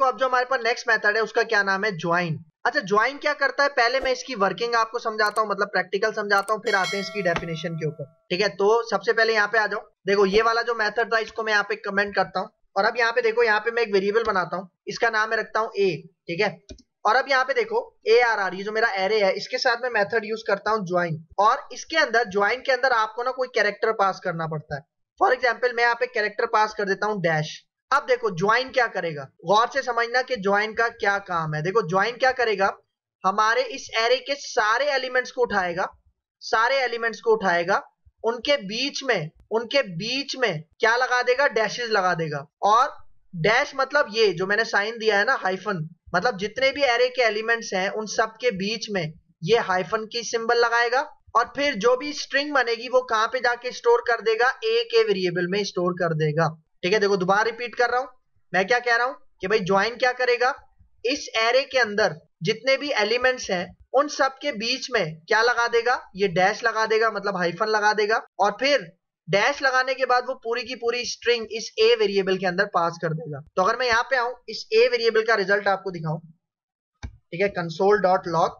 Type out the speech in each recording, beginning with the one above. देखो अब जो हमारे पास नेक्स्ट मेथड है उसका क्या नाम है, ज्वाइन। अच्छा ज्वाइन क्या करता है, पहले मैं इसकी वर्किंग आपको समझाता हूँ, मतलब प्रैक्टिकल समझाता हूँ, फिर आते हैं इसकी डेफिनेशन के ऊपर, ठीक है। तो सबसे पहले यहाँ पे आ जाओ, देखो ये वाला जो मेथड था इसको मैं यहाँ पे कमेंट करता हूँ, और अब यहाँ पे देखो यहाँ पे मैं एक वेरिएबल बनाता हूँ, इसका नाम मैं रखता हूँ ए, ठीक है। और अब यहाँ पे देखो ARR ये जो मेरा एरे है इसके साथ मैं मेथड यूज करता हूँ ज्वाइन, और इसके अंदर ज्वाइन के अंदर आपको ना कोई कैरेक्टर पास करना पड़ता है। फॉर एग्जाम्पल मैं यहाँ पे कैरेक्टर पास कर देता हूँ डैश। अब देखो ज्वाइन क्या करेगा, गौर से समझना कि ज्वाइन का क्या काम है। देखो ज्वाइन क्या करेगा, हमारे इस एरे के सारे एलिमेंट्स को उठाएगा, सारे एलिमेंट्स को उठाएगा, उनके बीच में क्या लगा देगा, डैशेज लगा देगा। और डैश मतलब ये जो मैंने साइन दिया है ना हाइफन, मतलब जितने भी एरे के एलिमेंट्स हैं उन सब के बीच में ये हाइफन की सिंबल लगाएगा, और फिर जो भी स्ट्रिंग बनेगी वो कहाँ पे जाके स्टोर कर देगा, ए के वेरिएबल में स्टोर कर देगा, ठीक है। देखो दोबारा रिपीट कर रहा हूँ, मैं क्या कह रहा हूँ कि भाई ज्वाइन क्या करेगा, इस एरे के अंदर जितने भी एलिमेंट्स हैं उन सब के बीच में क्या लगा देगा, ये डैश लगा देगा, मतलब हाइफन लगा देगा, और फिर डैश लगाने के बाद वो पूरी की पूरी स्ट्रिंग इस ए वेरिएबल के अंदर पास कर देगा। तो अगर मैं यहाँ पे आऊं, इस ए वेरिएबल का रिजल्ट आपको दिखाऊं, ठीक है, console.log,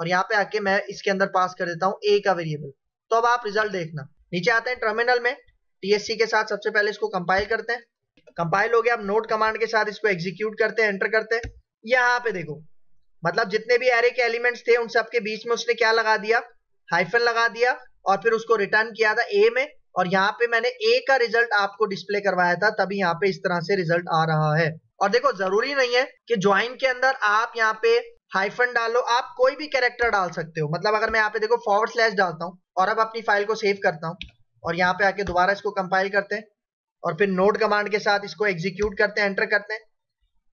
और यहाँ पे आके मैं इसके अंदर पास कर देता हूँ ए का वेरिएबल। तो अब आप रिजल्ट देखना, नीचे आते हैं टर्मिनल में, TSC के साथ सबसे पहले इसको कंपाइल करते हैं। कंपाइल हो गया, अब नोट कमांड के साथ इसको एग्जीक्यूट करते हैं, एंटर करते हैं। यहाँ पे देखो मतलब जितने भी एरे के एलिमेंट्स थे उन सबके बीच में उसने क्या लगा दिया, हाइफन लगा दिया, और फिर उसको रिटर्न किया था ए में, और यहाँ पे मैंने ए का रिजल्ट आपको डिस्प्ले करवाया था, तभी यहाँ पे इस तरह से रिजल्ट आ रहा है। और देखो जरूरी नहीं है कि ज्वाइन के अंदर आप यहाँ पे हाइफन डालो, आप कोई भी कैरेक्टर डाल सकते हो। मतलब अगर मैं यहाँ पे देखो / डालता हूँ, और अब अपनी फाइल को सेव करता हूँ, और यहाँ पे आके दोबारा इसको कंपाइल करते हैं, और फिर नोट कमांड के साथ इसको एग्जीक्यूट करते हैं, एंटर करते हैं।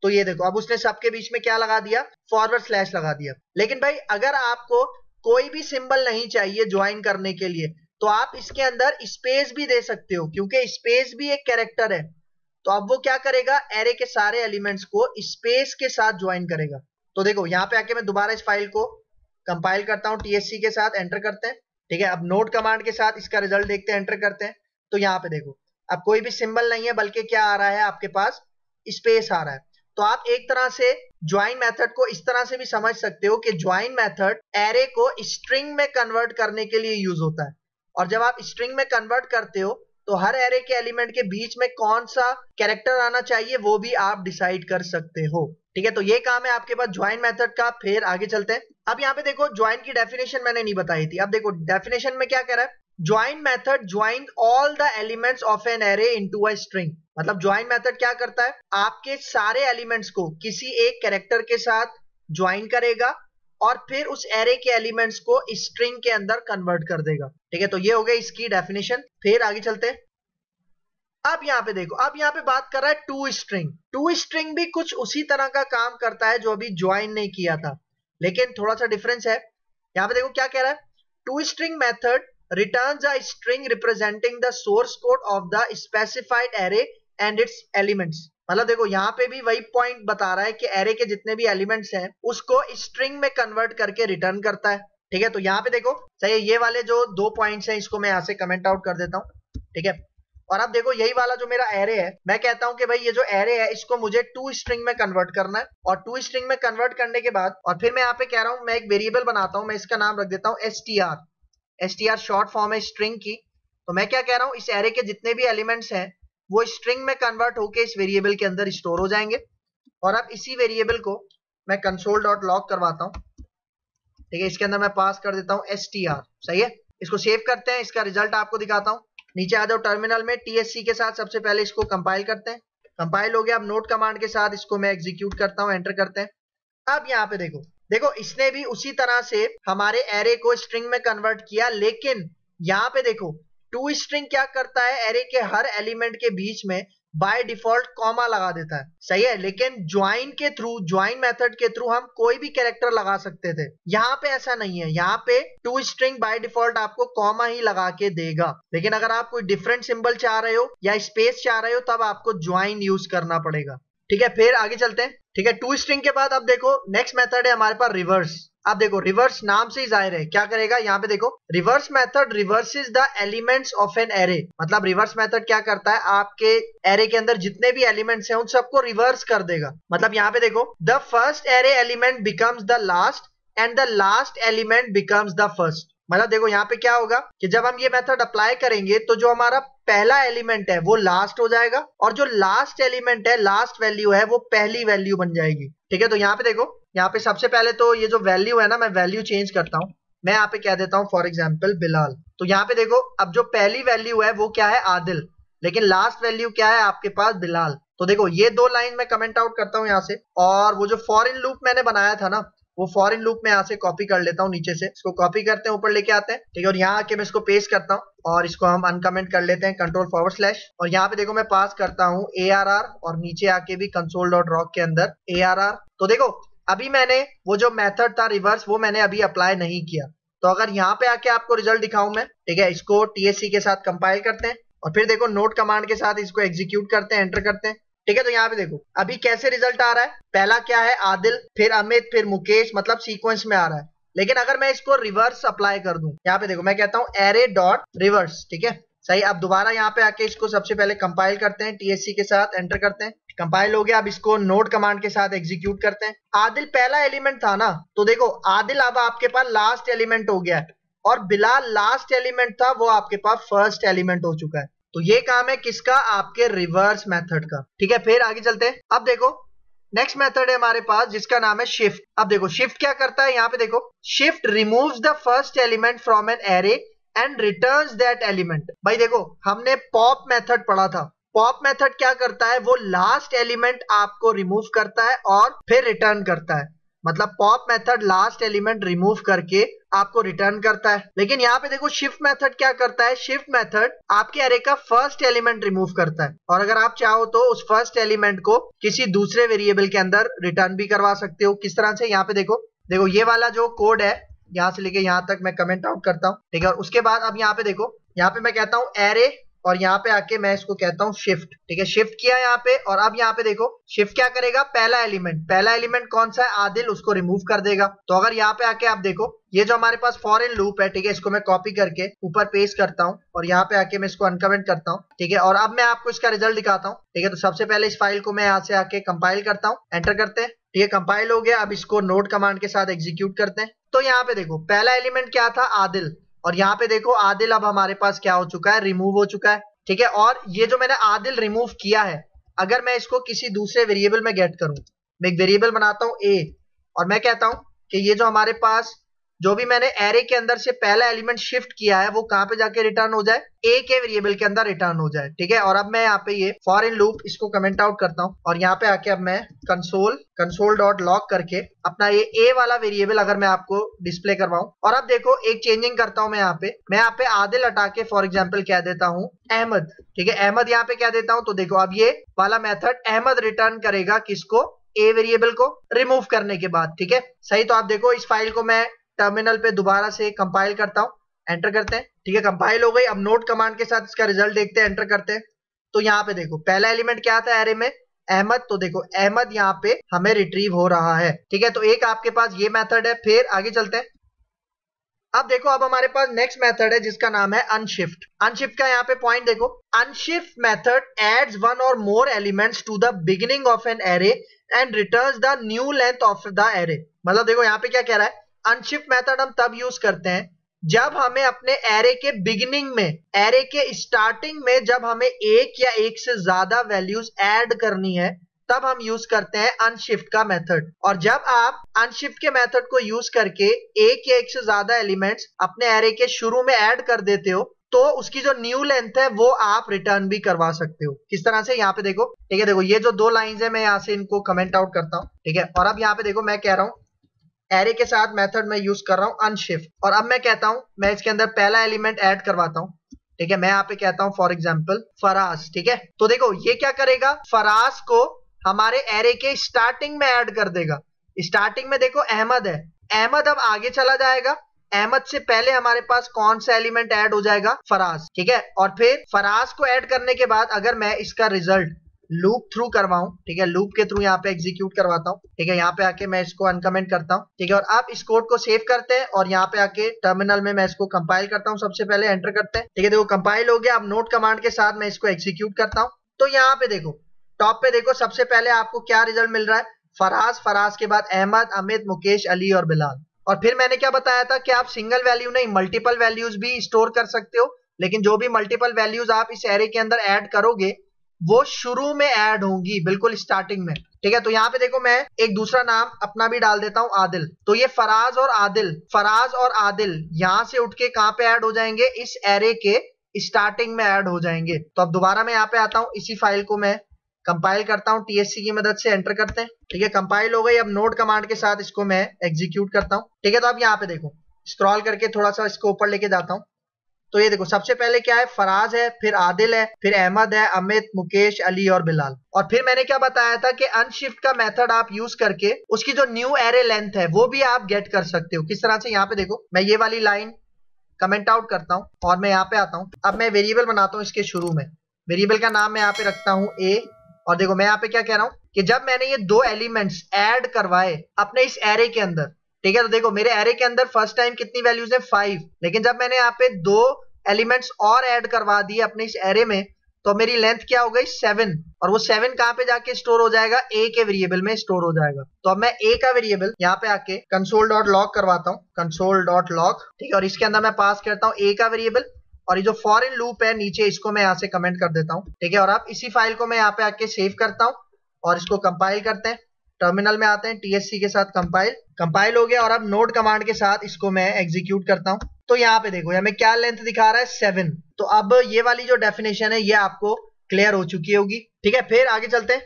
तो ये देखो अब उसने सबके बीच में क्या लगा दिया, / लगा दिया। लेकिन भाई अगर आपको कोई भी सिंबल नहीं चाहिए ज्वाइन करने के लिए, तो आप इसके अंदर स्पेस भी दे सकते हो, क्योंकि स्पेस भी एक कैरेक्टर है। तो अब वो क्या करेगा, एरे के सारे एलिमेंट्स को स्पेस के साथ ज्वाइन करेगा। तो देखो यहाँ पे आके मैं दोबारा इस फाइल को कंपाइल करता हूँ, TSC के साथ एंटर करते हैं, ठीक है। अब नोट कमांड के साथ इसका रिजल्ट देखते हैं, एंटर करते हैं। तो यहाँ पे देखो अब कोई भी सिंबल नहीं है, बल्कि क्या आ रहा है आपके पास, स्पेस आ रहा है। तो आप एक तरह से ज्वाइन मेथड को इस तरह से भी समझ सकते हो कि ज्वाइन मेथड एरे को स्ट्रिंग में कन्वर्ट करने के लिए यूज होता है। और जब आप स्ट्रिंग में कन्वर्ट करते हो तो हर एरे के एलिमेंट के बीच में कौन सा कैरेक्टर आना चाहिए वो भी आप डिसाइड कर सकते हो, ठीक है। तो ये काम है आपके पास ज्वाइन मेथड का। फिर आगे चलते हैं। अब यहाँ पे देखो ज्वाइन की डेफिनेशन मैंने नहीं बताई थी। अब देखो डेफिनेशन में क्या कह रहा है, join method join all the elements of an array into a string. मतलब ज्वाइन मेथड क्या करता है, आपके सारे एलिमेंट्स को किसी एक कैरेक्टर के साथ ज्वाइन करेगा, और फिर उस एरे के एलिमेंट्स को स्ट्रिंग के अंदर कन्वर्ट कर देगा, ठीक है। तो ये हो गया इसकी डेफिनेशन। फिर आगे चलते हैं। अब यहाँ पे देखो, अब यहाँ पे बात कर रहा है टू स्ट्रिंग भी कुछ उसी तरह का काम करता है जो अभी ज्वाइन ने किया था, लेकिन थोड़ा सा डिफरेंस है। यहाँ पे देखो क्या कह रहा है, to string method returns a string representing the source code of the specified array and its elements। मतलब देखो यहाँ पे भी वही पॉइंट बता रहा है कि एरे के जितने भी एलिमेंट्स हैं उसको स्ट्रिंग में कन्वर्ट करके रिटर्न करता है, ठीक है। तो यहाँ पे देखो सही है, ये वाले जो 2 पॉइंट्स हैं इसको मैं यहाँ से कमेंट आउट कर देता हूँ, ठीक है। और अब देखो यही वाला जो मेरा एरे है, मैं कहता हूँ कि भाई ये जो एरे है इसको मुझे 2 स्ट्रिंग में कन्वर्ट करना है, और 2 स्ट्रिंग में कन्वर्ट करने के बाद, और फिर मैं यहाँ पे कह रहा हूँ मैं एक वेरिएबल बनाता हूँ, मैं इसका नाम रख देता हूँ str, शॉर्ट फॉर्म है स्ट्रिंग की। तो मैं क्या कह रहा हूँ, इस एरे के जितने भी एलिमेंट्स हैं वो स्ट्रिंग में कन्वर्ट होके इस वेरिएबल के अंदर स्टोर हो जाएंगे। और अब इसी वेरिएबल को मैं console.log करवाता हूँ, ठीक है, इसके अंदर मैं पास कर देता हूँ str, सही है। इसको सेव करते हैं, इसका रिजल्ट आपको दिखाता हूँ। नीचे आ जाओ टर्मिनल में, TSC के साथ सबसे पहले इसको कंपाइल करते हैं। कंपाइल हो गया, अब नोट कमांड के साथ इसको मैं एग्जीक्यूट करता हूँ, एंटर करते हैं। अब यहाँ पे देखो इसने भी उसी तरह से हमारे एरे को स्ट्रिंग में कन्वर्ट किया, लेकिन यहाँ पे देखो टू स्ट्रिंग क्या करता है, एरे के हर एलिमेंट के बीच में बाय डिफॉल्ट कॉमा लगा देता है, सही है। लेकिन ज्वाइन मेथड के थ्रू हम कोई भी कैरेक्टर लगा सकते थे, यहाँ पे ऐसा नहीं है। यहाँ पे टू स्ट्रिंग बाय डिफॉल्ट आपको कॉमा ही लगा के देगा, लेकिन अगर आप कोई डिफरेंट सिंबल चाह रहे हो या स्पेस चाह रहे हो तब आपको ज्वाइन यूज करना पड़ेगा, ठीक है। फिर आगे चलते हैं, ठीक है। टू स्ट्रिंग के बाद आप देखो नेक्स्ट मेथड है हमारे पास रिवर्स। आप देखो रिवर्स नाम से ही जाहिर है क्या करेगा, यहाँ पे देखो reverse method reverses the elements of an array. मतलब रिवर्स मेथड क्या करता है, आपके एरे के अंदर जितने भी एलिमेंट्स हैं उन सबको रिवर्स कर देगा। मतलब यहाँ पे देखो the first array element becomes the last and the last element becomes the first. मतलब देखो यहाँ पे क्या होगा कि जब हम ये मेथड अप्लाई करेंगे तो जो हमारा पहला एलिमेंट है वो लास्ट हो जाएगा और जो लास्ट एलिमेंट है, लास्ट वैल्यू है, वो पहली वैल्यू बन जाएगी, ठीक है। तो यहाँ पे देखो, यहाँ पे सबसे पहले तो ये जो वैल्यू है ना, मैं वैल्यू चेंज करता हूँ। मैं यहाँ पे क्या देता हूँ, फॉर एग्जाम्पल बिलाल। तो यहाँ पे देखो अब जो पहली वैल्यू है वो क्या है, आदिल, लेकिन लास्ट वैल्यू क्या है आपके पास, बिलाल। तो देखो ये दो लाइन मैं कमेंट आउट करता हूँ यहाँ से, और वो जो फॉर इन लूप मैंने बनाया था ना, वो फॉर इन लूप में यहाँ से कॉपी कर लेता हूँ, नीचे से इसको कॉपी करते हैं, ऊपर लेके आते हैं, ठीक है। और यहाँ आके मैं इसको पेस्ट करता हूँ और इसको हम अनकमेंट कर लेते हैं, Ctrl/, और यहाँ पे देखो मैं पास करता हूँ ARR और नीचे आके भी console.log के अंदर ARR। तो देखो अभी मैंने वो जो मेथड था रिवर्स वो मैंने अभी अप्लाई नहीं किया। तो अगर यहाँ पे आके आपको रिजल्ट दिखाऊं मैं, ठीक है, इसको TSC के साथ कंपाइल करते हैं और फिर देखो नोट कमांड के साथ इसको एग्जीक्यूट करते हैं, एंटर करते हैं, ठीक है। तो यहाँ पे देखो अभी कैसे रिजल्ट आ रहा है, पहला क्या है आदिल, फिर अमित, फिर मुकेश, मतलब सीक्वेंस में आ रहा है। लेकिन अगर मैं इसको रिवर्स अप्लाई कर दूं, यहाँ पे देखो मैं कहता हूँ एरे डॉट रिवर्स, ठीक है, सही। अब दोबारा यहाँ पे आके इसको सबसे पहले कंपाइल करते हैं, TSC के साथ एंटर करते हैं, कंपाइल हो गया। अब इसको नोट कमांड के साथ एग्जीक्यूट करते हैं। आदिल पहला एलिमेंट था ना, तो देखो आदिल अब आपके पास लास्ट एलिमेंट हो गया है और बिलाल लास्ट एलिमेंट था वो आपके पास फर्स्ट एलिमेंट हो चुका है। तो ये काम है किसका, आपके रिवर्स मेथड का, ठीक है। फिर आगे चलते हैं। अब देखो नेक्स्ट मेथड है हमारे पास जिसका नाम है शिफ्ट। अब देखो शिफ्ट क्या करता है, यहाँ पे देखो shift removes the first element from an array and returns that element. भाई देखो हमने पॉप मेथड पढ़ा था, पॉप मेथड क्या करता है, वो लास्ट एलिमेंट आपको रिमूव करता है और फिर रिटर्न करता है। मतलब pop method last element remove करके आपको रिटर्न करता है। लेकिन यहाँ पे देखो शिफ्ट मेथड क्या करता है, शिफ्ट मेथड आपके एरे का फर्स्ट एलिमेंट रिमूव करता है और अगर आप चाहो तो उस फर्स्ट एलिमेंट को किसी दूसरे वेरिएबल के अंदर रिटर्न भी करवा सकते हो। किस तरह से, यहाँ पे देखो, देखो ये वाला जो कोड है यहाँ से लेके यहाँ तक मैं कमेंट आउट करता हूँ, ठीक है। और उसके बाद अब यहाँ पे देखो, यहाँ पे मैं कहता हूँ एरे और यहाँ पे आके मैं इसको कहता हूँ शिफ्ट, ठीक है। शिफ्ट किया यहाँ पे और अब यहाँ पे देखो शिफ्ट क्या करेगा, पहला एलिमेंट कौन सा है, आदिल, उसको रिमूव कर देगा। तो अगर यहाँ पे आके आप देखो ये जो हमारे पास फॉर इन लूप है, ठीक है, इसको मैं कॉपी करके ऊपर पेस्ट करता हूँ और यहाँ पे आके मैं इसको अनकमेंट करता हूँ, ठीक है। और अब मैं आपको इसका रिजल्ट दिखाता हूँ, ठीक है। तो सबसे पहले इस फाइल को मैं यहाँ से आके कंपाइल करता हूँ, एंटर करते हैं, ठीक है, कंपाइल हो गया। अब इसको नोट कमांड के साथ एग्जीक्यूट करते हैं। तो यहाँ पे देखो पहला एलिमेंट क्या था, आदिल, और यहाँ पे देखो आदिल अब हमारे पास क्या हो चुका है, रिमूव हो चुका है, ठीक है। और ये जो मैंने आदिल रिमूव किया है, अगर मैं इसको किसी दूसरे वेरिएबल में गेट करूं, मैं एक वेरिएबल बनाता हूं ए और मैं कहता हूं कि ये जो हमारे पास जो भी मैंने एरे के अंदर से पहला एलिमेंट शिफ्ट किया है वो कहाँ पे जाके रिटर्न हो जाए, ए के वेरिएबल के अंदर रिटर्न हो जाए, ठीक है। और अब मैं यहाँ पे ये फॉर इन लूप इसको कमेंट आउट करता हूँ और यहाँ पे आके अब मैं console.log करके अपना ये ए वाला वेरिएबल अगर मैं आपको डिस्प्ले करवाऊँ। और अब देखो एक चेंजिंग करता हूँ मैं यहाँ पे आदिल हटा के फॉर एग्जाम्पल क्या देता हूँ, अहमद, ठीक है, अहमद यहाँ पे क्या देता हूँ। तो देखो अब ये वाला मेथड अहमद रिटर्न करेगा किसको, ए वेरिएबल को रिमूव करने के बाद, ठीक है, सही। तो आप देखो इस फाइल को मैं टर्मिनल पे दोबारा से कंपाइल करता हूँ, एंटर करते हैं, ठीक है, कंपाइल हो गई। अब नोट कमांड के साथ इसका रिजल्ट देखते हैं, एंटर करते हैं। तो यहाँ पे देखो पहला एलिमेंट क्या था एरे में, अहमद, तो देखो अहमद यहाँ पे हमें रिट्रीव हो रहा है, ठीक है। तो एक आपके पास ये मेथड है। फिर आगे चलते हैं। अब देखो अब हमारे पास नेक्स्ट मेथड है जिसका नाम है अनशिफ्ट। अनशिफ्ट का यहाँ पे पॉइंट देखो, unshift method adds one or more elements to the beginning of an array and returns the new length of the array. मतलब देखो यहाँ पे क्या कह रहा है, अनशिफ्ट मेथड हम तब यूज करते हैं जब हमें अपने एरे के बिगिनिंग में, एरे के स्टार्टिंग में जब हमें एक या एक से ज्यादा वैल्यूज ऐड करनी है तब हम यूज करते हैं अनशिफ्ट का मेथड। और जब आप अनशिफ्ट के मेथड को यूज करके एक या एक से ज्यादा एलिमेंट्स अपने एरे के शुरू में ऐड कर देते हो तो उसकी जो न्यू लेंथ है वो आप रिटर्न भी करवा सकते हो। किस तरह से, यहाँ पे देखो, ठीक है, देखो ये जो दो लाइंस है मैं यहाँ से इनको कमेंट आउट करता हूँ, ठीक है। और अब यहाँ पे देखो मैं कह रहा हूँ एरे के साथ मेथड में यूज कर रहा हूँ अनशिफ्ट, और अब मैं कहता हूँ मैं इसके अंदर पहला एलिमेंट ऐड करवाता हूँ, ठीक है। मैं यहाँ पे कहता हूँ फॉर एग्जांपल फराज, ठीक है। तो देखो ये क्या करेगा, फराज को हमारे एरे के स्टार्टिंग में ऐड कर देगा। स्टार्टिंग में देखो अहमद है, अहमद अब आगे चला जाएगा, अहमद से पहले हमारे पास कौन सा एलिमेंट ऐड हो जाएगा, फराज, ठीक है। और फिर फराज को ऐड करने के बाद अगर मैं इसका रिजल्ट लूप थ्रू करवाऊं, ठीक है, लूप के थ्रू यहाँ पे एग्जीक्यूट करवाता हूँ, ठीक है, यहाँ पे आके मैं इसको अनकमेंट करता हूँ, ठीक है, और आप इस कोड को सेव करते हैं और यहाँ पे आके टर्मिनल में मैं इसको कंपाइल करता हूँ। सबसे पहले एंटर करते हैं, ठीक है, देखो कंपाइल हो गया। अब नोट कमांड के साथ मैं इसको एग्जीक्यूट करता हूँ, तो यहाँ पे देखो टॉप पे देखो सबसे पहले आपको क्या रिजल्ट मिल रहा है, फराज, फराज के बाद अहमद, अमित, मुकेश, अली और बिलाल। और फिर मैंने क्या बताया था कि आप सिंगल वैल्यू नहीं मल्टीपल वैल्यूज भी स्टोर कर सकते हो, लेकिन जो भी मल्टीपल वैल्यूज आप इस एरे के अंदर ऐड करोगे वो शुरू में ऐड होंगी, बिल्कुल स्टार्टिंग में, ठीक है। तो यहाँ पे देखो मैं एक दूसरा नाम अपना भी डाल देता हूँ, आदिल। तो ये फराज और आदिल, फराज और आदिल यहाँ से उठ के कहाँ पे ऐड हो जाएंगे, इस एरे के स्टार्टिंग में ऐड हो जाएंगे। तो अब दोबारा मैं यहाँ पे आता हूँ, इसी फाइल को मैं कंपाइल करता हूँ, टीएससी की मदद से एंटर करते हैं, ठीक है, कंपाइल हो गई। अब नोट कमांड के साथ इसको मैं एग्जीक्यूट करता हूँ, ठीक है। तो अब यहाँ पे देखो स्क्रॉल करके थोड़ा सा इसको ऊपर लेके जाता हूँ, तो ये देखो सबसे पहले क्या है, फराज है, फिर आदिल है, फिर अहमद है, अमित, मुकेश, अली और बिलाल। और फिर मैंने क्या बताया था कि अनशिफ्ट का मेथड आप यूज करके उसकी जो न्यू एरे लेंथ है वो भी आप गेट कर सकते हो। किस तरह से, यहाँ पे देखो मैं ये वाली लाइन कमेंट आउट करता हूँ और मैं यहाँ पे आता हूँ। अब मैं वेरिएबल बनाता हूँ, इसके शुरू में वेरिएबल का नाम मैं यहाँ पे रखता हूँ ए। और देखो मैं यहाँ पे क्या कह रहा हूँ कि जब मैंने ये दो एलिमेंट्स एड करवाए अपने इस एरे के अंदर, ठीक है, तो देखो मेरे एरे के अंदर फर्स्ट टाइम कितनी वैल्यूज है, 5, लेकिन जब मैंने यहाँ पे दो एलिमेंट्स और ऐड करवा दिए अपने इस एरे में तो मेरी लेंथ क्या हो गई, 7। और वो 7 कहाँ पे जाके स्टोर हो जाएगा, ए के वेरिएबल में स्टोर हो जाएगा। तो अब मैं ए का वेरिएबल यहाँ पे आके console.log करवाता हूँ, console.log, ठीक है, और इसके अंदर मैं पास करता हूँ ए का वेरिएबल। और ये जो फॉरेन लूप है नीचे, इसको मैं यहाँ से कमेंट कर देता हूँ, ठीक है, और अब इसी फाइल को मैं यहाँ पे आके सेव करता हूँ और इसको कंपाइल करते हैं। टर्मिनल में आते हैं, टीएससी के साथ कंपाइल, कंपाइल हो गया। और अब नोट कमांड के साथ इसको मैं एग्जीक्यूट करता हूं, तो यहाँ पे देखो हमें क्या लेंथ दिखा रहा है, 7। तो अब ये वाली जो डेफिनेशन है ये आपको क्लियर हो चुकी होगी, ठीक है। फिर आगे चलते हैं,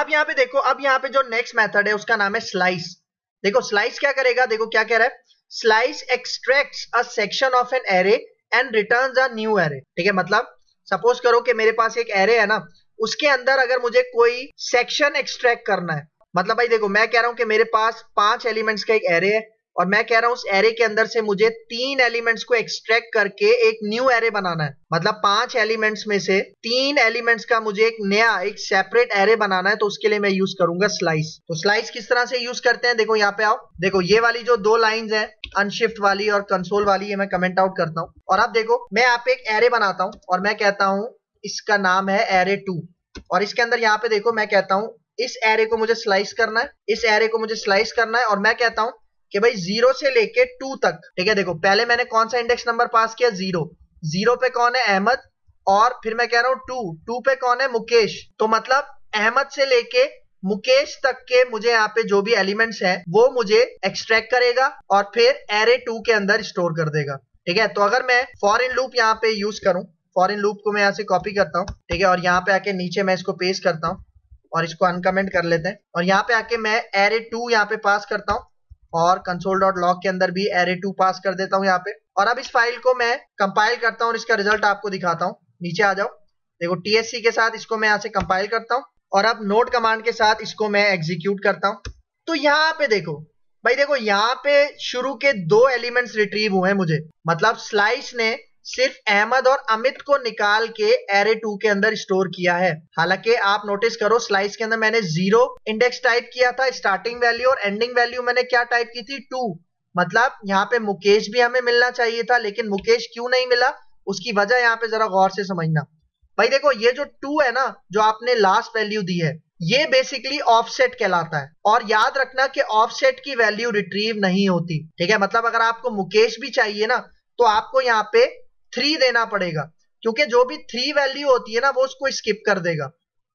अब यहाँ पे देखो, अब यहाँ पे जो नेक्स्ट मेथड है उसका नाम है स्लाइस। देखो स्लाइस क्या करेगा, देखो क्या कह रहा है, slice extracts a section of an array and returns a new array, ठीक है। मतलब सपोज करो कि मेरे पास एक एरे है ना, उसके अंदर अगर मुझे कोई सेक्शन एक्सट्रैक्ट करना है, मतलब भाई देखो मैं कह रहा हूं कि मेरे पास 5 एलिमेंट्स का एक एरे है और मैं कह रहा हूं उस एरे के अंदर से मुझे 3 एलिमेंट्स को एक्सट्रैक्ट करके एक न्यू एरे बनाना है। मतलब 5 एलिमेंट्स में से 3 एलिमेंट्स का मुझे एक नया, एक सेपरेट एरे बनाना है, तो उसके लिए मैं यूज करूंगा स्लाइस। तो स्लाइस किस तरह से यूज करते हैं, देखो यहाँ पे आओ, देखो ये वाली जो दो लाइंस हैं अनशिफ्ट वाली और कंसोल वाली, ये मैं कमेंट आउट करता हूँ। और अब देखो मैं यहाँ पे एक एरे बनाता हूँ और मैं कहता हूँ इसका नाम है एरे 2। और इसके अंदर यहाँ पे देखो मैं कहता हूँ इस एरे को मुझे स्लाइस करना है, इस एरे को मुझे स्लाइस करना है, और मैं कहता हूँ कि भाई 0 से लेके 2 तक, ठीक है। देखो पहले मैंने कौन सा इंडेक्स नंबर पास किया, 0 पे कौन है, अहमद, और फिर मैं कह रहा हूँ 2 पे कौन है, मुकेश। तो मतलब अहमद से लेके मुकेश तक के मुझे यहाँ पे जो भी एलिमेंट्स हैं वो मुझे एक्सट्रैक्ट करेगा और फिर एरे 2 के अंदर स्टोर कर देगा, ठीक है। तो अगर मैं फॉरेन लूप यहाँ पे यूज करूँ, फॉरेन लूप को मैं यहाँ से कॉपी करता हूँ, ठीक है, और यहाँ पे आके नीचे मैं इसको पेस्ट करता हूँ और इसको अनकमेंट कर लेते हैं। और यहाँ पे आके मैं एरे 2 यहाँ पे पास करता हूँ और console.log के अंदर भी एरे 2 पास कर देता हूँ यहाँ पे। और अब इस फाइल को मैं कंपाइल करता हूँ और इसका रिजल्ट आपको दिखाता हूँ। नीचे आ जाओ, देखो TSC के साथ इसको मैं यहाँ से कंपाइल करता हूँ और अब नोट कमांड के साथ इसको मैं एग्जीक्यूट करता हूँ। तो यहाँ पे देखो भाई, देखो यहाँ पे शुरू के 2 एलिमेंट्स रिट्रीव हुए हैं मुझे, मतलब स्लाइस ने सिर्फ अहमद और अमित को निकाल के एरे 2 के अंदर स्टोर किया है। हालांकि आप नोटिस करो स्लाइस के अंदर मैंने 0 इंडेक्स टाइप किया था, स्टार्टिंग वैल्यू, और एंडिंग वैल्यू मैंने क्या टाइप की थी, 2। मतलब यहाँ पे मुकेश भी हमें मिलना चाहिए था, लेकिन मुकेश क्यों नहीं मिला उसकी वजह यहाँ पे जरा गौर से समझना। भाई देखो ये जो 2 है ना, जो आपने लास्ट वैल्यू दी है, ये बेसिकली ऑफसेट कहलाता है। और याद रखना कि ऑफसेट की वैल्यू रिट्रीव नहीं होती, ठीक है। मतलब अगर आपको मुकेश भी चाहिए ना तो आपको यहाँ पे 3 देना पड़ेगा, क्योंकि जो भी 3 वैल्यू होती है ना वो उसको स्किप कर देगा।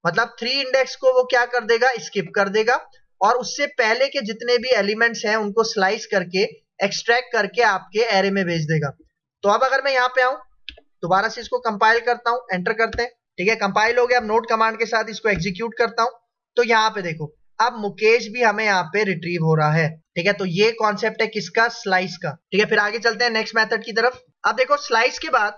मतलब 3 इंडेक्स को वो क्या कर देगा, स्किप कर देगा, और उससे पहले के जितने भी एलिमेंट्स हैं उनको स्लाइस करके एक्सट्रैक्ट करके आपके एरे में भेज देगा। तो अब अगर मैं यहाँ पे आऊं, दोबारा से इसको कंपाइल करता हूँ, एंटर करते हैं, ठीक है, कंपाइल हो गया। अब नोट कमांड के साथ इसको एग्जीक्यूट करता हूँ, तो यहाँ पे देखो अब मुकेश भी हमें यहाँ पे रिट्रीव हो रहा है, ठीक है। तो ये कॉन्सेप्ट है किसका, स्लाइस का, ठीक है। फिर आगे चलते हैं नेक्स्ट मेथड की तरफ। अब देखो स्लाइस के बाद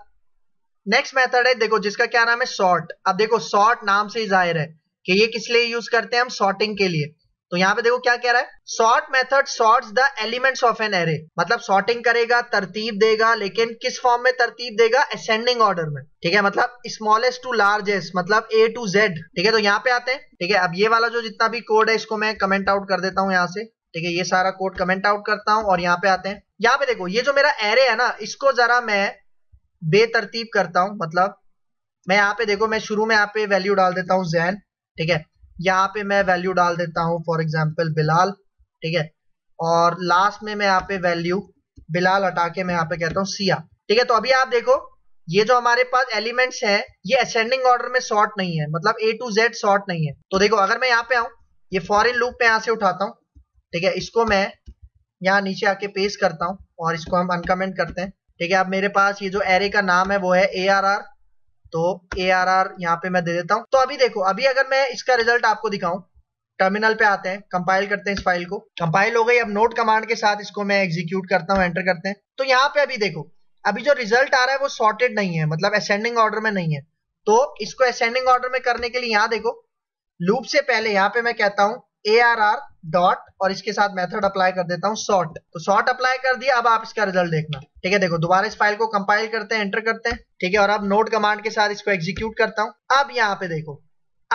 नेक्स्ट मेथड है, देखो जिसका क्या नाम है, सॉर्ट। अब देखो सॉर्ट नाम से ही जाहिर है कि ये किस लिए यूज करते हैं, हम सॉर्टिंग के लिए। तो यहाँ पे देखो क्या कह रहा है, sort method sorts the elements of an array, मतलब सॉर्टिंग करेगा, तरतीब देगा, लेकिन किस फॉर्म में तरतीब देगा, असेंडिंग ऑर्डर में, ठीक है, मतलब स्मॉलेस्ट टू लार्जेस्ट, मतलब ए टू जेड, ठीक है। तो यहाँ पे आते हैं, ठीक है, अब ये वाला जो जितना भी कोड है इसको मैं कमेंट आउट कर देता हूँ यहाँ से, ठीक है, ये सारा कोड कमेंट आउट करता हूँ और यहाँ पे आते हैं। यहाँ पे देखो ये जो मेरा एरे है ना, इसको जरा मैं बेतरतीब करता हूँ, मतलब मैं यहाँ पे देखो, मैं शुरू में यहाँ पे वैल्यू डाल देता हूँ जैन, ठीक है, यहाँ पे मैं वैल्यू डाल देता हूँ फॉर एग्जाम्पल बिलाल, ठीक है, और लास्ट में मैं यहाँ पे वैल्यू बिलाल हटा के मैं यहाँ पे कहता हूँ सिया, ठीक है। तो अभी आप देखो ये जो हमारे पास एलिमेंट्स हैं ये असेंडिंग ऑर्डर में सॉर्ट नहीं है, मतलब ए टू जेड सॉर्ट नहीं है। तो देखो अगर मैं यहाँ पे आऊँ, ये फॉर इन लूप में यहाँ से उठाता हूँ, ठीक है, इसको मैं यहाँ नीचे आके पेस्ट करता हूँ और इसको हम अनकमेंट करते हैं, ठीक है। अब मेरे पास ये जो एरे का नाम है वो है ए आर आर, तो ARR यहाँ पे मैं दे देता हूँ। तो अभी देखो, अभी अगर मैं इसका रिजल्ट आपको दिखाऊं, टर्मिनल पे आते हैं, कंपाइल करते हैं इस फाइल को, कंपाइल हो गई। अब नोट कमांड के साथ इसको मैं एग्जीक्यूट करता हूँ, एंटर करते हैं, तो यहाँ पे अभी देखो अभी जो रिजल्ट आ रहा है वो सॉर्टेड नहीं है, मतलब असेंडिंग ऑर्डर में नहीं है। तो इसको असेंडिंग ऑर्डर में करने के लिए यहाँ देखो लूप से पहले यहाँ पे मैं कहता हूँ ARR डॉट और इसके साथ मेथड अप्लाई कर देता हूँ सॉर्ट, तो सॉर्ट अप्लाई कर दिया। अब आप इसका रिजल्ट देखना, ठीक है। देखो दोबारा इस फाइल को कंपाइल करते हैं, एंटर करते हैं, ठीक है, और अब नोट कमांड के साथ इसको एग्जीक्यूट करता हूँ। अब यहाँ पे देखो,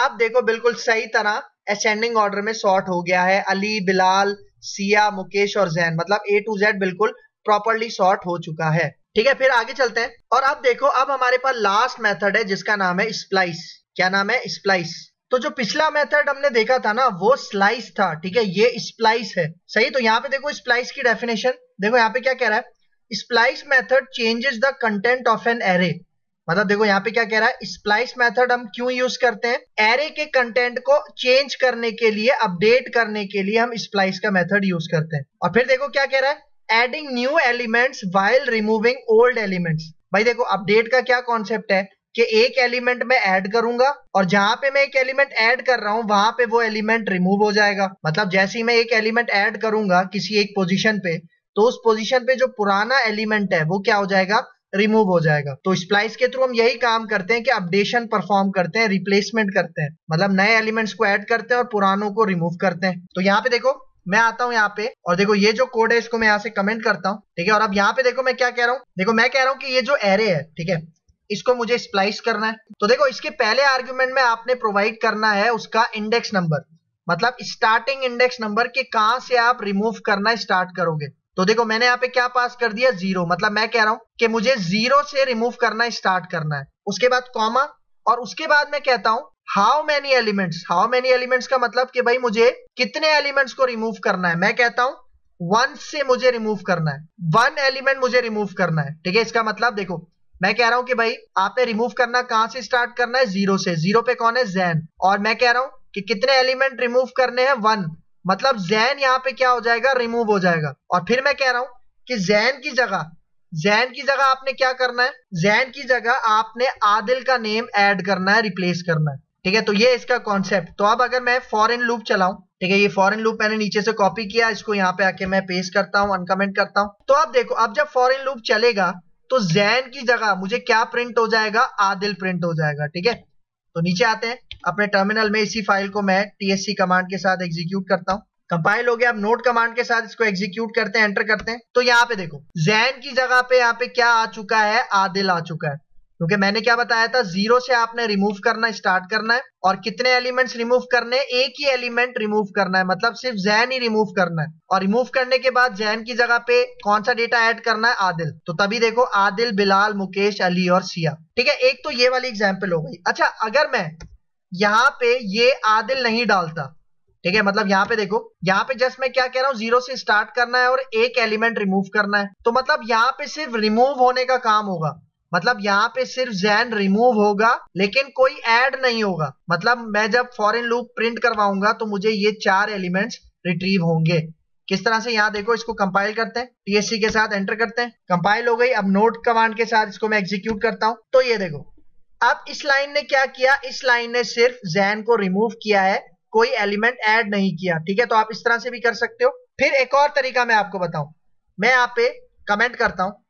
अब देखो बिल्कुल सही तरह असेंडिंग ऑर्डर में सॉर्ट हो गया है, अली, बिलाल, सिया, मुकेश और जैन, मतलब ए टू जेड बिल्कुल प्रॉपरली सॉर्ट हो चुका है, ठीक है। फिर आगे चलते हैं और अब देखो अब हमारे पास लास्ट मेथड है जिसका नाम है स्प्लाइस। क्या नाम है? स्प्लाइस। तो जो पिछला मेथड हमने देखा था ना वो स्लाइस था, ठीक है, ये स्प्लाइस है, सही। तो यहाँ पे देखो स्प्लाइस की डेफिनेशन देखो यहाँ पे क्या कह रहा है, splice method changes the content of an array, मतलब देखो यहाँ पे क्या कह रहा है, स्प्लाइस मेथड हम क्यों यूज करते हैं, एरे के कंटेंट को चेंज करने के लिए, अपडेट करने के लिए हम स्प्लाइस का मेथड यूज करते हैं। और फिर देखो क्या कह रहा है, adding new elements while removing old elements. भाई देखो अपडेट का क्या कॉन्सेप्ट है कि एक एलिमेंट में ऐड करूंगा और जहां पे मैं एक एलिमेंट ऐड कर रहा हूं वहां पे वो एलिमेंट रिमूव हो जाएगा, मतलब जैसे ही मैं एक एलिमेंट ऐड करूंगा किसी एक पोजीशन पे तो उस पोजीशन पे जो पुराना एलिमेंट है वो क्या हो जाएगा, रिमूव हो जाएगा। तो स्प्लाइस के थ्रू हम यही काम करते हैं कि अपडेशन परफॉर्म करते हैं, रिप्लेसमेंट करते हैं, मतलब नए एलिमेंट्स को ऐड करते हैं और पुरानों को रिमूव करते हैं। तो यहाँ पे देखो मैं आता हूँ यहाँ पे और देखो ये जो कोड है इसको मैं यहाँ से कमेंट करता हूँ, ठीक है, और अब यहाँ पे देखो मैं क्या कह रहा हूँ, देखो मैं कह रहा हूँ कि ये जो एरे है, ठीक है, इसको मुझे स्प्लाइस करना है। तो देखो इसके पहले आर्ग्यूमेंट में आपने प्रोवाइड करना है उसका इंडेक्स नंबर, मतलब स्टार्टिंग इंडेक्स नंबर के कहां से आप रिमूव करना स्टार्ट करोगे। तो देखो मैंने यहाँ पे क्या पास कर दिया, जीरो, मतलब मैं कह रहा हूं कि मुझे जीरो से रिमूव करना स्टार्ट करना है। उसके बाद कॉमा और उसके बाद मैं कहता हूं how many elements. How many elements का मतलब कि भाई मुझे कितने एलिमेंट्स को रिमूव करना है। मैं कहता हूं वन से मुझे रिमूव करना है, वन एलिमेंट मुझे रिमूव करना है, ठीक है। इसका मतलब देखो मैं कह रहा हूं कि भाई आपने रिमूव करना कहां से स्टार्ट करना है, जीरो से। जीरो पे कौन है, जैन। और मैं कह रहा हूं कि कितने एलिमेंट रिमूव करने हैं, वन, मतलब जैन यहाँ पे क्या हो जाएगा, रिमूव हो जाएगा। और फिर मैं कह रहा हूं कि जैन की जगह आपने क्या करना है, जैन की जगह आपने आदिल का नेम ऐड करना है, रिप्लेस करना है, ठीक है। तो ये इसका कॉन्सेप्ट। तो अब अगर मैं फॉरेन लूप चलाऊं, ठीक है, ये फॉरेन लूप मैंने नीचे से कॉपी किया, इसको यहाँ पे आके मैं पेस्ट करता हूँ, अनकमेंट करता हूँ। तो अब देखो अब जब फॉरेन लूप चलेगा तो जैन की जगह मुझे क्या प्रिंट हो जाएगा, आदिल प्रिंट हो जाएगा, ठीक है। तो नीचे आते हैं अपने टर्मिनल में, इसी फाइल को मैं TSC कमांड के साथ एग्जीक्यूट करता हूं, कंपाइल हो गया। अब नोट कमांड के साथ इसको एग्जीक्यूट करते हैं, एंटर करते हैं। तो यहाँ पे देखो जैन की जगह पे यहाँ पे क्या आ चुका है, आदिल आ चुका है, क्योंकि मैंने क्या बताया था, जीरो से आपने रिमूव करना स्टार्ट करना है और कितने एलिमेंट्स रिमूव करने, एक ही एलिमेंट रिमूव करना है, मतलब सिर्फ जैन ही रिमूव करना है। और रिमूव करने के बाद जैन की जगह पे कौन सा डेटा ऐड करना है, आदिल। तो तभी देखो आदिल, बिलाल, मुकेश, अली और सिया, ठीक है। एक तो ये वाली एग्जाम्पल हो गई। अच्छा अगर मैं यहाँ पे ये आदिल नहीं डालता, ठीक है, मतलब यहाँ पे देखो यहाँ पे जस्ट मैं क्या कह रहा हूँ, जीरो से स्टार्ट करना है और एक एलिमेंट रिमूव करना है, तो मतलब यहाँ पे सिर्फ रिमूव होने का काम होगा, मतलब यहाँ पे सिर्फ जैन रिमूव होगा लेकिन कोई ऐड नहीं होगा। मतलब मैं जब फॉरेन लूप प्रिंट करवाऊंगा तो मुझे ये चार एलिमेंट्स रिट्रीव होंगे। किस तरह से, यहाँ देखो इसको कंपाइल करते हैं, TSC के साथ एंटर करते हैं, कंपाइल हो गई। अब नोट कमांड के साथ इसको मैं एग्जीक्यूट करता हूँ। तो ये देखो अब इस लाइन ने क्या किया, इस लाइन ने सिर्फ जैन को रिमूव किया है, कोई एलिमेंट ऐड नहीं किया, ठीक है। तो आप इस तरह से भी कर सकते हो। फिर एक और तरीका मैं आपको बताऊं, मैं यहाँ पे कमेंट करता हूँ,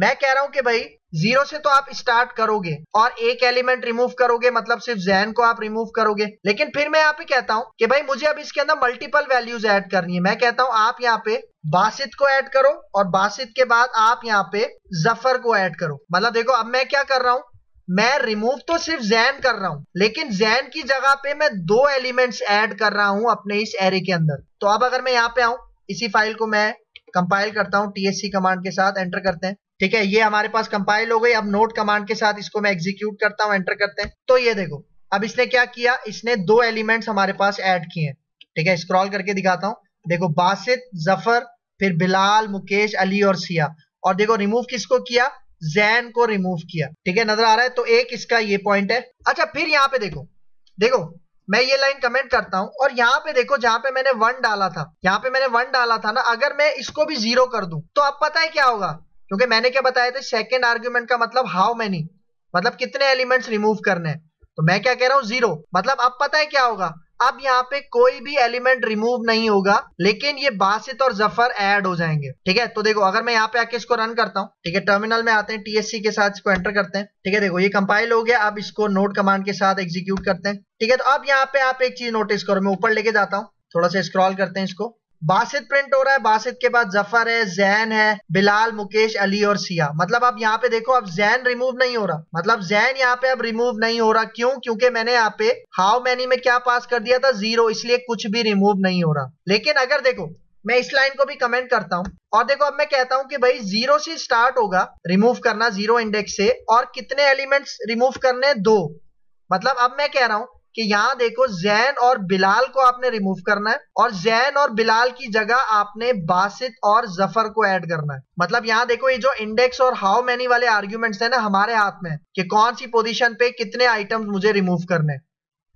मैं कह रहा हूं कि भाई जीरो से तो आप स्टार्ट करोगे और एक एलिमेंट रिमूव करोगे, मतलब सिर्फ जैन को आप रिमूव करोगे। लेकिन फिर मैं यहाँ पे कहता हूँ कि भाई मुझे अब इसके अंदर मल्टीपल वैल्यूज ऐड करनी है। मैं कहता हूँ आप यहाँ पे बासित को ऐड करो और बासित के बाद आप यहाँ पे जफर को ऐड करो। मतलब देखो अब मैं क्या कर रहा हूँ, मैं रिमूव तो सिर्फ जैन कर रहा हूँ लेकिन जैन की जगह पे मैं दो एलिमेंट्स ऐड कर रहा हूँ अपने इस एरे के अंदर। तो अब अगर मैं यहाँ पे आऊँ, इसी फाइल को मैं कंपाइल करता हूँ TSC कमांड के साथ, एंटर करते हैं। ठीक है, ये हमारे पास कंपाइल हो गई। अब नोट कमांड के साथ इसको मैं एग्जीक्यूट करता हूं, एंटर करते हैं। तो ये देखो अब इसने क्या किया, इसने दो एलिमेंट्स हमारे पास ऐड किए हैं। ठीक है, स्क्रॉल करके दिखाता हूं। देखो बासित, जफर, फिर बिलाल, मुकेश, अली और सिया। और देखो रिमूव किसको किया, जैन को रिमूव किया। ठीक है, नजर आ रहा है। तो एक इसका ये पॉइंट है। अच्छा फिर यहाँ पे देखो, देखो मैं ये लाइन कमेंट करता हूं और यहाँ पे देखो जहां पे मैंने 1 डाला था, यहाँ पे मैंने 1 डाला था ना, अगर मैं इसको भी 0 कर दूं तो अब पता है क्या होगा, क्योंकि मैंने क्या बताया था सेकंड आर्ग्यूमेंट का मतलब हाउ मेनी, मतलब कितने एलिमेंट्स रिमूव करने हैं। तो मैं क्या कह रहा हूँ 0, मतलब अब पता है क्या होगा, अब यहाँ पे कोई भी एलिमेंट रिमूव नहीं होगा लेकिन ये बासित और जफर ऐड हो जाएंगे। ठीक है, तो देखो अगर मैं यहाँ पे आके इसको रन करता हूँ। ठीक है, टर्मिनल में आते हैं, TSC के साथ इसको एंटर करते हैं। ठीक है, देखो ये कंपाइल हो गया। अब इसको नोट कमांड के साथ एग्जीक्यूट करते हैं। ठीक है, तो अब यहाँ पे आप एक चीज नोटिस करो, मैं ऊपर लेके जाता हूँ, थोड़ा सा स्क्रॉल करते हैं इसको। बासित प्रिंट हो रहा है, बासित के बाद जफर है, जैन है, बिलाल, मुकेश, अली और सिया। मतलब अब यहाँ पे देखो अब जैन रिमूव नहीं हो रहा, मतलब जैन यहाँ पे अब रिमूव नहीं हो रहा। क्यों? क्योंकि मैंने यहाँ पे हाउ मैनी में क्या पास कर दिया था, 0, इसलिए कुछ भी रिमूव नहीं हो रहा। लेकिन अगर देखो मैं इस लाइन को भी कमेंट करता हूँ और देखो अब मैं कहता हूँ कि भाई 0 से स्टार्ट होगा रिमूव करना, 0 इंडेक्स से, और कितने एलिमेंट्स रिमूव करने, 2। मतलब अब मैं कह रहा हूँ कि यहाँ देखो जैन और बिलाल को आपने रिमूव करना है और जैन और बिलाल की जगह आपने बासित और जफर को ऐड करना है। मतलब यहाँ देखो ये जो इंडेक्स और हाउ मैनी वाले आर्ग्यूमेंट्स है ना, हमारे हाथ में है कि कौन सी पोजीशन पे कितने आइटम्स मुझे रिमूव करने हैं।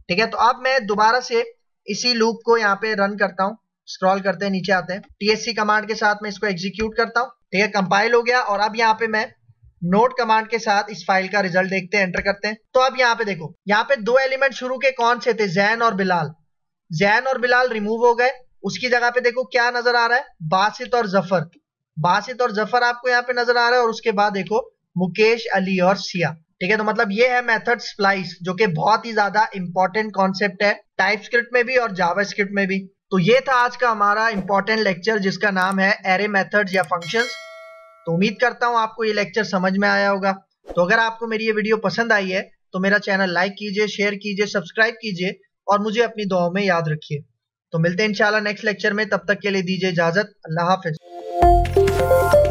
ठीक है, तो अब मैं दोबारा से इसी लूप को यहाँ पे रन करता हूँ, स्क्रॉल करते हैं, नीचे आते हैं, TSC कमांड के साथ मैं इसको एग्जीक्यूट करता हूँ। ठीक है, कंपाइल हो गया। और अब यहाँ पे मैं नोट कमांड के साथ इस फाइल का रिजल्ट देखते हैं, एंटर करते हैं। तो अब यहाँ पे देखो यहाँ पे दो एलिमेंट शुरू के कौन से थे, जैन और बिलाल। जैन और बिलाल रिमूव हो गए, उसकी जगह पे देखो क्या नजर आ रहा है, बासित और जफर। बासित और जफर आपको यहाँ पे नजर आ रहा है और उसके बाद देखो मुकेश, अली और सिया। ठीक है, तो मतलब ये है मेथड स्प्लाइस, जो कि बहुत ही ज्यादा इंपॉर्टेंट कॉन्सेप्ट है टाइपस्क्रिप्ट में भी और जावास्क्रिप्ट में भी। तो ये था आज का हमारा इंपॉर्टेंट लेक्चर जिसका नाम है एरे मेथड्स या फंक्शंस। तो उम्मीद करता हूँ आपको ये लेक्चर समझ में आया होगा। तो अगर आपको मेरी ये वीडियो पसंद आई है तो मेरा चैनल लाइक कीजिए, शेयर कीजिए, सब्सक्राइब कीजिए और मुझे अपनी दुआओं में याद रखिए। तो मिलते हैं इंशाल्लाह नेक्स्ट लेक्चर में, तब तक के लिए दीजिए इजाजत। अल्लाह हाफिज।